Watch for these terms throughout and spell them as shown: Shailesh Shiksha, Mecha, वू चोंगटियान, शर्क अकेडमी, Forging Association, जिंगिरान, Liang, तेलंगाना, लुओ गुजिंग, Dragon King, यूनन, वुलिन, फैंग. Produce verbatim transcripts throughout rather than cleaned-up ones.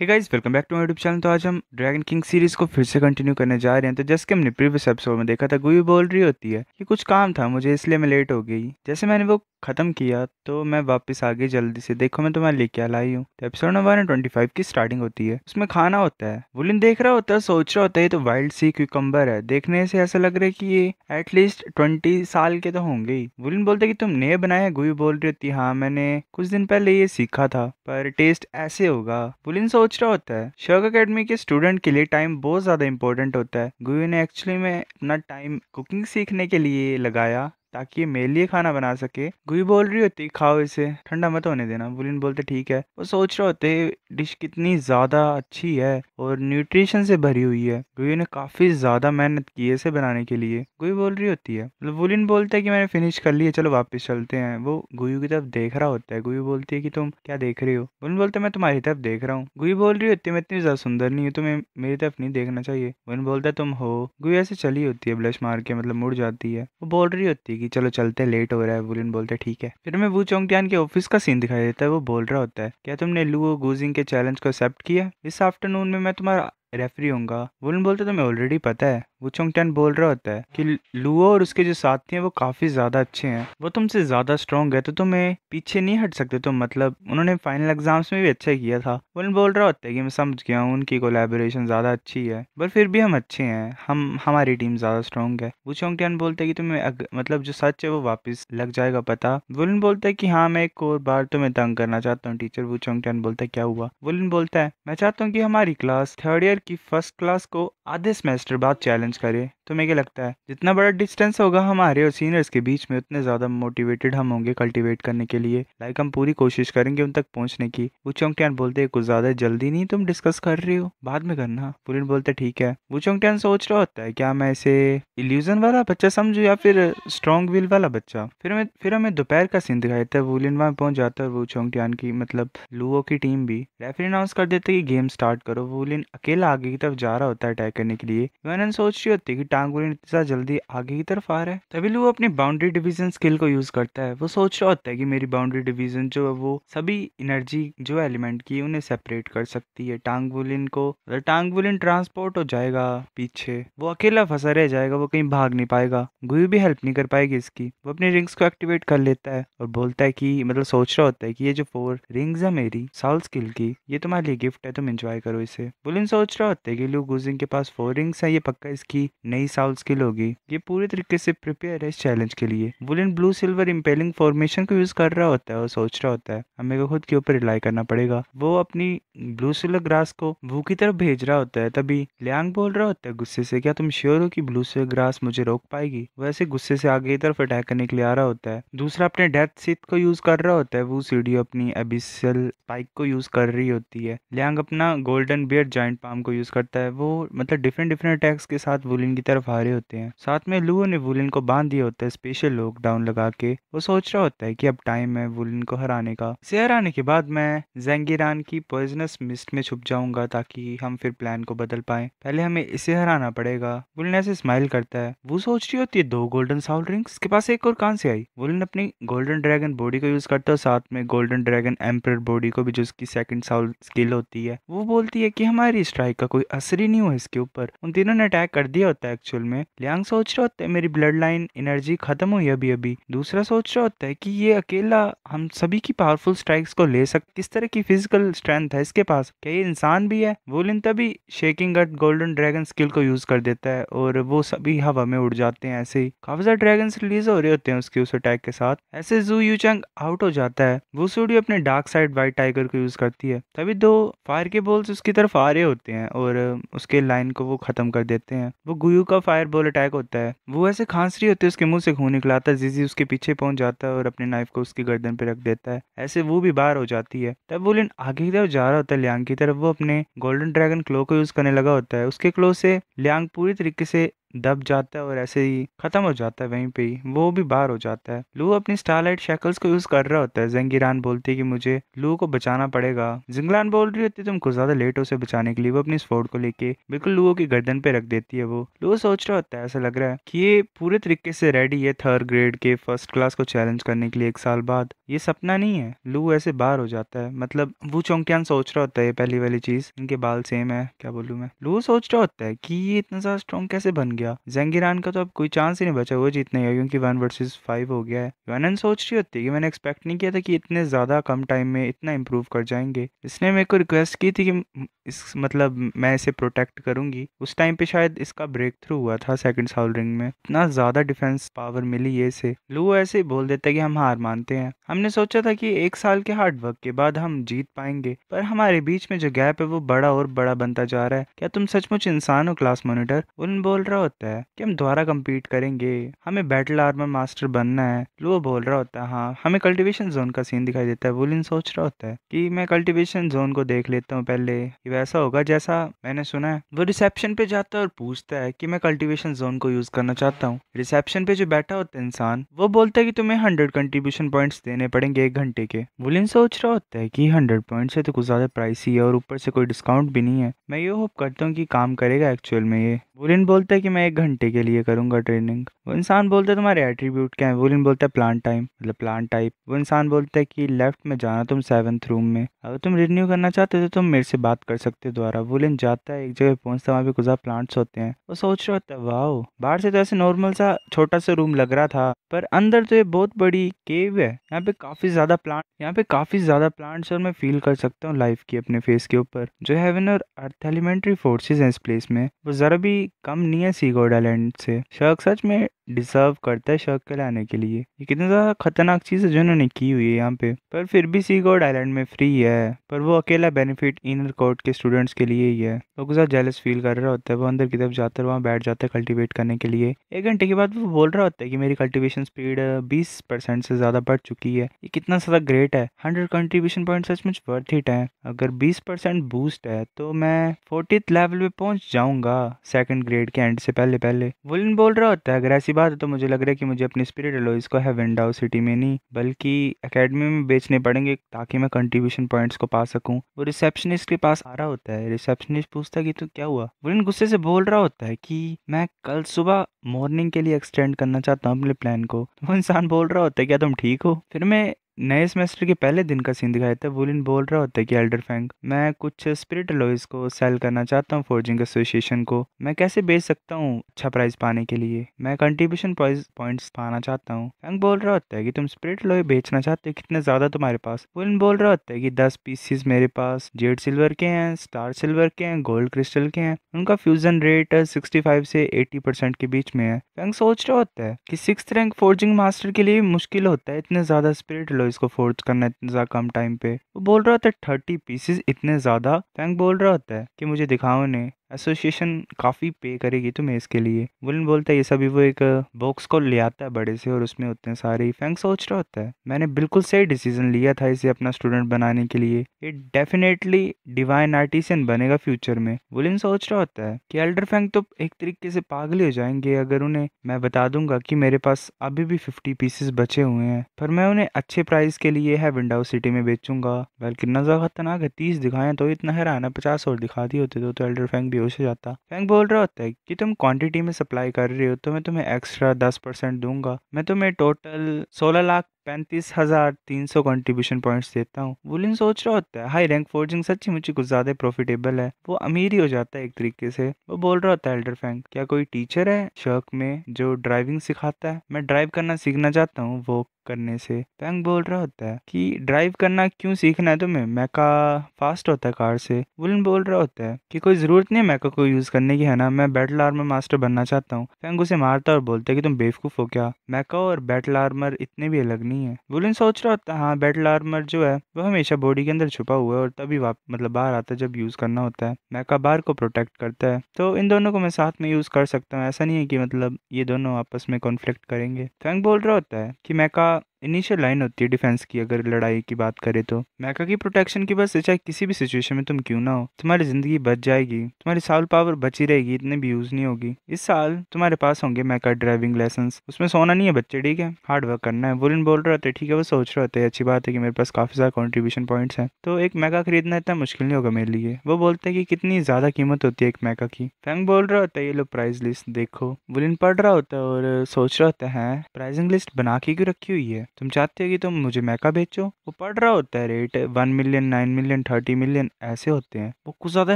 Hey guys welcome back to my YouTube channel. तो आज हम ड्रैगन किंग सीरीज को फिर से कंटिन्यू करने जा रहे हैं। तो जैसे कि हमने प्रीवियस एपिसोड में देखा था, गुई बोल रही होती है कि कुछ काम था मुझे इसलिए मैं लेट हो गई। जैसे मैंने वो खत्म किया तो मैं वापस आ गई जल्दी से। देखो मैं तुम्हारे लिए क्या लाई हूँ। तो एपिसोड नंबर पच्चीस की स्टार्टिंग होती है, उसमें खाना होता है। वुलिन देख रहा होता है, सोच रहा होता है तो वाइल्ड सी क्यूकम्बर है। देखने से ऐसा लग रहा है कि ये एटलीस्ट बीस साल के तो होंगे ही। वुलिन बोलते कि तुमने ये बनाया? गुई बोल रही होती हाँ मैंने कुछ दिन पहले ये सीखा था, पर टेस्ट ऐसे होगा। वुलिन सोच रहा होता है शर्क अकेडमी के स्टूडेंट के लिए टाइम बहुत ज्यादा इंपॉर्टेंट होता है। गुई ने एक्चुअली में अपना टाइम कुकिंग सीखने के लिए लगाया ताकि ये मेरे लिए खाना बना सके। गुई बोल रही होती खाओ इसे, ठंडा मत होने देना। वुलिन बोलते ठीक है। वो सोच रहे होते डिश कितनी ज़्यादा अच्छी है और न्यूट्रिशन से भरी हुई है। गुई ने काफ़ी ज़्यादा मेहनत की है इसे बनाने के लिए। गुई बोल रही होती है, वुलिन बोलता है कि मैंने फिनिश कर लिया, चलो वापस चलते हैं। वो गुई की तरफ देख रहा होता है। गुई बोलती है कि तुम क्या देख रहे हो? वुलिन बोलते मैं तुम्हारी तरफ देख रहा हूँ। गुई बोल रही होती है मैं इतनी ज़्यादा सुंदर नहीं हूँ, तुम्हें मेरी तरफ नहीं देखना चाहिए। वुलिन बोलता है तुम हो। गुई ऐसे चली होती है ब्लश मार के, मतलब मुड़ जाती है। वो बोल रही होती है चलो चलते लेट हो रहा है। वुलिन बोलते है ठीक है। फिर मैं वू चोंगटियान के ऑफिस का सीन दिखाई देता है। वो बोल रहा होता है क्या तुमने लुओ गुजिंग के चैलेंज को एक्सेप्ट किया? इस आफ्टरनून में मैं तुम्हारा रेफरी होऊंगा। वुलिन बोलते तो मैं ऑलरेडी पता है। वू चोंगटियान बोल रहा होता है कि लुओ और उसके जो साथी हैं वो काफी ज्यादा अच्छे हैं, वो तुमसे ज्यादा स्ट्रॉन्ग है तो तुम्हें पीछे नहीं हट सकते तुम, मतलब उन्होंने फाइनल एग्जाम्स में भी अच्छा किया था। वुलिन बोल रहा होता है कि मैं समझ गया हूँ उनकी कोलैबोरेशन ज्यादा अच्छी है, पर फिर भी हम अच्छे हैं, हम हमारी टीम ज्यादा स्ट्रॉन्ग है। वू चोंगटियान बोलते है कि तुम्हें अग... मतलब जो सच है वो वापस लग जाएगा पता। वुलिन बोलता है कि हाँ मैं एक और बार तुम्हें तंग करना चाहता हूँ टीचर। वू चोंगटियान बोलता है क्या हुआ? वुलिन बोलता है मैं चाहता हूँ कि हमारी क्लास थर्ड ईयर की फर्स्ट क्लास को आधे सेमेस्टर बाद चैलेंज करे। तुम्हें क्या लगता है जितना बड़ा डिस्टेंस होगा हमारे और सीनियर्स के बीच में उतने ज्यादा मोटिवेटेड हम होंगे कल्टीवेट करने के लिए, लाइक हम पूरी कोशिश करेंगे उन तक पहुंचने की। वू चोंगटियान बोलते हैं कुछ ज्यादा जल्दी नहीं तुम डिस्कस कर रहे हो, बाद में करना। वुलिन बोलते ठीक है। वू चोंगटियान सोच रहा होता है क्या मैं इसे इल्यूजन वाला बच्चा समझू या फिर स्ट्रॉन्ग विल वाला बच्चा। फिर हमें फिर हमें दोपहर का सीन दिखाई देता है। वुलिन वहां पहुंच जाता है और वू चोंगटियान की मतलब लुओ की टीम भी। रेफरी अनाउंस कर देते कि गेम स्टार्ट करो। वुलिन अकेला आगे की तरफ जा रहा होता है अटैक करने के लिए। वनन सोच रही होती है कि टांगुलियन इतना जल्दी आगे की तरफ आ रहा है। तभी लुओ अपनी बाउंड्री डिवीजन स्किल को यूज करता है। वो सोच रहा होता है कि मेरी बाउंड्री डिवीजन जो है वो सभी एनर्जी जो एलिमेंट की उन्हें सेपरेट कर सकती है। टांगुलियन को अगर टांगुलियन ट्रांसपोर्ट हो जाएगा पीछे, वो अकेला फंसा रह जाएगा, वो कहीं भाग नहीं पाएगा। गुई भी हेल्प नहीं कर पाएगी इसकी। वो अपने रिंग्स को एक्टिवेट कर लेता है और बोलता है कि मतलब सोच रहा होता है कि ये जो फोर रिंग्स है मेरी साउल स्किल की, ये तुम्हारे लिए गिफ्ट है, तुम एंजॉय करो इसे। वुलिन सोच रहा होता है कि लुओ गुजिंग के पास फोर रिंग्स है, ये पक्का इसकी नई साउल स्किल होगी, ये पूरी तरीके से प्रिपेयर है इस चैलेंज के लिए। वुलिन blue silver impaling formation को यूज कर रहा होता है और सोच रहा होता है हमें को खुद के ऊपर रिलाई करना पड़ेगा। वो अपनी ब्लू सिल्वर ग्रास को वू की तरफ भेज रहा होता है। तभी लियांग बोल रहा होता है गुस्से से क्या तुम श्योर हो कि ब्लू सिल्वर ग्रास मुझे रोक पाएगी? वैसे गुस्से से आगे की तरफ अटैक करने के लिए आ रहा होता है। दूसरा अपने डेथ सीट को यूज कर रहा होता है। वो सीढ़ी अपनी एबिसल स्पाइक को यूज कर रही होती है। लियांग अपना गोल्डन बियर्ड जायंट पाम को यूज करता है। वो मतलब डिफरेंट डिफरेंट अटैक्स के साथ वुलिन की तरफ आ रहे होते हैं। साथ में लुओ ने वुलिन को बांध दिया होता है स्पेशल लॉकडाउन लगा के। वो सोच रहा होता है कि अब टाइम है वुलिन को हराने का। इसे हराने के बाद मैं जिंगिरान की पॉइजनस मिस्ट में छुप जाऊंगा ताकि हम फिर प्लान को बदल पाए, पहले हमें इसे हराना पड़ेगा। वुलिन ऐसे स्माइल करता है। वो सोच रही होती है दो गोल्डन साउल रिंग्स के पास एक और कहां से आई। वुलिन अपनी गोल्डन ड्रैगन बॉडी को यूज करता है, साथ में गोल्डन ड्रैगन एम्परर बॉडी को भी, जो उसकी सेकंड साउल स्किल होती है। वो बोलती है कि हमारी स्ट्राइक का कोई असर ही नहीं हुआ इसके ऊपर, उन तीनों ने अटैक कर दिया होता है एक्चुअल में। लियांग सोच रहा होता है मेरी ब्लड लाइन एनर्जी खत्म हुई अभी अभी। दूसरा सोच रहा होता है कि ये अकेला हम सभी की पावरफुल स्ट्राइक्स को ले सकता, किस तरह की फिजिकल स्ट्रेंथ है इसके पास, क्या ये इंसान भी है? वुलिन तभी shaking gut golden dragon skill को यूज कर देता है और वो सभी हवा में उड़ जाते हैं। ऐसे ही काफी सारे ड्रैगन रिलीज हो रहे होते हैं उसके उस अटैक के साथ। ऐसे जू यूचंग आउट हो जाता है। वो सूडी अपने डार्क साइड व्हाइट टाइगर को यूज करती है। तभी दो फायर के बॉल्स उसकी तरफ आ रहे होते हैं और उसके लाइन को वो खत्म कर देते हैं। वो गुयू का फायर बॉल अटैक होता है। वो ऐसे खांस रही होती है, उसके मुंह से खून निकला आता है। जीजी उसके पीछे पहुंच जाता है और अपने नाइफ को उसकी गर्दन पे रख देता है। ऐसे वो भी बाहर हो जाती है। तब वुलिन आगे की तरफ जा रहा होता है लियांग की तरफ। वो अपने गोल्डन ड्रैगन क्लो को यूज करने लगा होता है। उसके क्लो से लियांग पूरी तरीके से दब जाता है और ऐसे ही खत्म हो जाता है, वहीं पे ही वो भी बाहर हो जाता है। लू अपनी स्टारलाइट शैकल्स को यूज कर रहा होता है। जिंगिरान बोलती है कि मुझे लू को बचाना पड़ेगा। जिंगिरान बोल रही होती है तुम कुछ ज्यादा लेट हो उसे बचाने के लिए। वो अपनी स्पोर्ट को लेके बिल्कुल लू की गर्दन पे रख देती है। वो लू सोच रहा होता है, ऐसा लग रहा है कि ये पूरे तरीके से रेडी है थर्ड ग्रेड के फर्स्ट क्लास को चैलेंज करने के लिए एक साल बाद, ये सपना नहीं है। लू ऐसे बाहर हो जाता है, मतलब वू चोंगटियान सोच रहा होता है पहली वाली चीज, इनके बाल सेम है क्या बोलूं मैं। लू सोच रहा होता है कि ये इतना ज्यादा स्ट्रॉन्ग कैसे बन गया। जिंगिरान का तो अब कोई चांस ही नहीं बचा वो जीतने का, क्योंकि वन वर्सेस फाइव हो गया है। यूनन सोच रही होती है कि मैंने एक्सपेक्ट नहीं किया था कि इतने ज्यादा कम टाइम में इतना इम्प्रूव कर जाएंगे। इसने मेरे को रिक्वेस्ट की थी कि इस मतलब मैं इसे प्रोटेक्ट करूंगी। उस टाइम पे शायद इसका ब्रेक थ्रू हुआ था सेकंड साउल रिंग में, इतना ज्यादा डिफेंस पावर मिली है इसे। लू ऐसे बोल देता है कि हम हार मानते हैं, हमने सोचा था कि एक साल के हार्ड वर्क के बाद हम जीत पाएंगे, पर हमारे बीच में जो गैप है वो बड़ा और बड़ा बनता जा रहा है। क्या तुम सचमुच इंसान हो क्लास मॉनिटर? उन बोल रहा होता है कि हम दोबारा कम्पीट करेंगे, हमें बैटल आर्मर मास्टर बनना है। लू बोल रहा होता है हाँ। हमें कल्टिवेशन जोन का सीन दिखाई देता है। वुलिन सोच रहा होता है कि मैं कल्टिवेशन जोन को देख लेता हूँ पहले, ऐसा होगा जैसा मैंने सुना है। वो रिसेप्शन पे जाता है और पूछता है कि मैं कल्टीवेशन जोन को यूज करना चाहता हूँ। रिसेप्शन पे जो बैठा होता है इंसान, वो बोलता है कि तुम्हें हंड्रेड कंट्रीब्यूशन पॉइंट्स देने पड़ेंगे एक घंटे के। वुलिन सोच रहा होता है कि हंड्रेड पॉइंट्स है तो कुछ ज्यादा प्राइसी है और ऊपर से कोई डिस्काउंट भी नहीं है। मैं ये होप करता हूँ कि काम करेगा एक्चुअल में ये। वुलिन बोलता है कि मैं एक घंटे के लिए करूंगा ट्रेनिंग। वो इंसान बोलता है तुम्हारे एट्रीब्यूट क्या है? वुलिन बोलता है प्लांट टाइम, मतलब प्लांट टाइप। वो इंसान बोलता है कि लेफ्ट में जाना तुम सेवंथ रूम में, अगर तुम रिन्यू करना चाहते हो तो तुम मेरे से बात कर सकते द्वारा। वुलिन जाता है, एक जगह पहुंचता है, वहाँ पे कुछ प्लांट्स होते हैं। वो सोच रहा होता है वाओ, बाहर से तो ऐसे नॉर्मल सा छोटा सा रूम लग रहा था, पर अंदर तो ये बहुत बड़ी केव है। यहाँ पे काफी ज्यादा प्लांट यहाँ पे काफी ज्यादा प्लांट्स और मैं फील कर सकता हूँ लाइफ की अपने फेस के ऊपर। जो हेवन और अर्थ एलिमेंट्री फोर्सेज हैं इस प्लेस में, वो जरा भी कम नहीं है सीगोडा लैंड से। शर्क सच में डिजर्व करता है शर्क के लाने के लिए। ये कितनी ज्यादा खतरनाक चीज है जो उन्होंने की हुई है यहाँ पे। पर फिर भी सीगोड आइलैंड में फ्री है, पर वो अकेला बेनिफिट इनर कोर्ट के स्टूडेंट्स के लिए ही है। वो कुछ जेलस फील कर रहा होता है। वो अंदर की तरफ जाता है, वहाँ बैठ जाता है कल्टीवेट करने के लिए। एक घंटे के बाद वो बोल रहा होता है कि मेरी कल्टीवेशन स्पीड बीस परसेंट से ज्यादा बढ़ चुकी है। ये कितना ज्यादा ग्रेट है। हंड्रेड कंट्रीब्यूशन पॉइंट सच मुझ वर्थ इट है। अगर बीस परसेंट बूस्ट है तो मैं फोर्टीथ लेवल पे पहुंच जाऊंगा सेकंड ग्रेड के एंड से पहले पहले। वुलिन बोल रहा होता है अगर ऐसी बात है तो मुझे लग रहा है कि मुझे अपनी स्पिरिट एलोइज को हेवेंडाउ सिटी में नहीं बल्कि एकेडमी में बेचने पड़ेंगे ताकि मैं कंट्रीब्यूशन पॉइंट्स को पा सकूं। वो रिसेप्शनिस्ट के पास आ रहा होता है। रिसेप्शनिस्ट पूछता है कि तो क्या हुआ? वुलिन गुस्से से बोल रहा होता है कि मैं कल सुबह मॉर्निंग के लिए एक्सटेंड करना चाहता हूँ अपने प्लान को। वो इंसान बोल रहा होता है क्या तुम ठीक हो? फिर मैं नए सेमेस्टर के पहले दिन का सीन दिखाया था। वुलिन बोल रहा होता है कि एल्डर फैंग, मैं कुछ स्पिरिट एलॉयज को सेल करना चाहता हूँ फोर्जिंग एसोसिएशन को। मैं कैसे बेच सकता हूँ अच्छा प्राइस पाने के लिए? मैं कंट्रीब्यूशन पॉइंट्स पाना चाहता हूँ। फैंग बोल रहा होता है कि तुम स्पिरिट एलॉय बेचना चाहते हो, कितने ज्यादा तुम्हारे पास? वुलिन बोल रहा होता है कि दस पीसीज मेरे पास जेड सिल्वर के हैं, स्टार सिल्वर के हैं, गोल्ड क्रिस्टल के हैं। उनका फ्यूजन रेट सिक्सटी फाइव से एटी परसेंट के बीच में है। फैंग सोच रहा होता है कि सिक्स्थ रैंक फोर्जिंग मास्टर के लिए मुश्किल होता है इतने ज्यादा स्पिरिट इसको फोर्ज करना इतना ज्यादा कम टाइम पे। वो बोल रहा होता है थर्टी पीसेस इतने ज्यादा। फैंग बोल रहा होता है कि मुझे दिखाओ ने एसोसिएशन काफ़ी पे करेगी तुम्हें इसके लिए। वुलिन बोलता है ये सभी। वो एक बॉक्स को ले आता है बड़े से और उसमें उतने सारे। फैंग सोच रहा होता है मैंने बिल्कुल सही डिसीजन लिया था इसे अपना स्टूडेंट बनाने के लिए। ये डेफिनेटली डिवाइन आर्टिसन बनेगा फ्यूचर में। वुलिन सोच रहा होता है कि एल्डर फैंग तो एक तरीके से पागल हो जाएंगे अगर उन्हें मैं बता दूंगा कि मेरे पास अभी भी फिफ्टी पीसेस बचे हुए हैं, पर मैं उन्हें अच्छे प्राइस के लिए है विंडो सिटी में बेचूंगा। बल्कि नज़ा खतरनाक है, तीस दिखाएं तो इतना हैरान है, पचास और दिखा दिए होते तो एल्डर फैंग बेहोश हो जाता। फैंग बोल रहा होता है कि तुम क्वांटिटी में सप्लाई कर रहे हो तो मैं तुम्हें एक्स्ट्रा दस परसेंट दूंगा। मैं तुम्हें टोटल सोलह लाख पैंतीस हजार तीन सौ कंट्रीब्यूशन पॉइंट्स देता हूँ। वुलिन सोच रहा होता है हाई रैंक फोर्जिंग सच्ची मुझे कुछ ज्यादा प्रॉफिटेबल है। वो अमीर ही हो जाता है एक तरीके से। वो बोल रहा होता है एल्डर फैंग क्या कोई टीचर है शर्क में जो ड्राइविंग सिखाता है? मैं ड्राइव करना सीखना चाहता हूँ वो करने से। फैंग बोल रहा होता है कि ड्राइव करना क्यों सीखना है तुम्हें? मैका फास्ट होता है कार से। वुलिन बोल रहा होता है कि कोई जरूरत नहीं है मैका को यूज करने की है ना, मैं बैटल आर्मर मास्टर बनना चाहता हूँ। फैंग उसे मारता और बोलता है कि तुम बेवकूफ हो क्या? मैका और बैटल आर्मर इतने भी अलग नहीं है। वुलिन सोच रहा होता है हाँ, बैटल आर्मर जो है वो हमेशा बॉडी के अंदर छुपा हुआ है और तभी मतलब बाहर आता है जब यूज करना होता है। मैका बार को प्रोटेक्ट करता है, तो इन दोनों को मैं साथ में यूज कर सकता हूँ। ऐसा नहीं है कि मतलब ये दोनों आपस में कॉन्फ्लिक्ट करेंगे। फैंग बोल रहा होता है कि मैका इनिशियल लाइन होती है डिफेंस की। अगर लड़ाई की बात करें तो मेका की प्रोटेक्शन की वजह से चाहे किसी भी सिचुएशन में तुम क्यों ना हो, तुम्हारी जिंदगी बच जाएगी, तुम्हारी साल पावर बची रहेगी, इतने भी यूज नहीं होगी। इस साल तुम्हारे पास होंगे मेका ड्राइविंग लाइसेंस, उसमें सोना नहीं है बच्चे, ठीक है, हार्ड वर्क करना है। वो इन बोल रहे होते हैं, ठीक है, वो सोच रहे होते हैं अच्छी बात है कि मेरे पास काफी सारे कॉन्ट्रीब्यूशन पॉइंट्स हैं तो एक मेका खरीदना इतना मुश्किल नहीं होगा मेरे लिए। वो बोलते हैं कि कितनी ज्यादा कीमत होती है एक मेका की। फैंग बोल रहा होता है ये लो प्राइस लिस्ट देखो। वुलिन पढ़ रहा होता है और सोच रहा होता है प्राइसिंग लिस्ट बना के क्यों रखी हुई है, तुम चाहते हो कि तुम मुझे मेका बेचो। वो पढ़ रहा होता है rate one million, nine million, thirty million ऐसे होते हैं। वो कुछ ज्यादा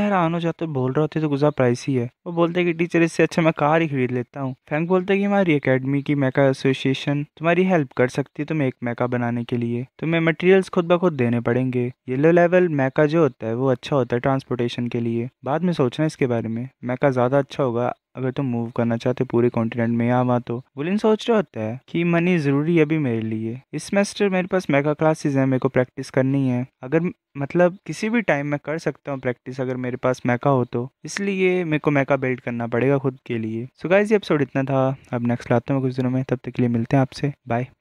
हैरान हो जाते हैं, बोल रहे होते हैं तो गुज़ारा प्राइस ही है। वो बोलते हैं कि टीचर इससे अच्छा मैं कार ही खरीद लेता हूँ। फैंग बोलते हैं कि हमारी एकेडमी की मेका एसोसिएशन तुम्हारी हेल्प कर सकती है तुम्हें एक मेका बनाने के लिए, तुम्हें मटेरियल्स खुद ब खुद देने पड़ेंगे। येलो लेवल मेका जो होता है वो अच्छा होता है ट्रांसपोर्टेशन के लिए, बाद में सोचना इसके बारे में, मेका ज्यादा अच्छा होगा अगर तुम मूव करना चाहते पूरे कॉन्टिनेंट में यहाँ वहाँ। तो वुलिन सोच रहा होता है कि मनी ज़रूरी है अभी मेरे लिए, इस सेमेस्टर मेरे पास मेगा क्लासेस हैं, मेरे को प्रैक्टिस करनी है, अगर मतलब किसी भी टाइम मैं कर सकता हूँ प्रैक्टिस अगर मेरे पास मेका हो तो, इसलिए मेरे को मेका बिल्ड करना पड़ेगा खुद के लिए। सो गाइस ये एपिसोड इतना था, अब नेक्स्ट लाता हूँ कुछ दिनों में, तब तक के लिए मिलते हैं आपसे, बाय।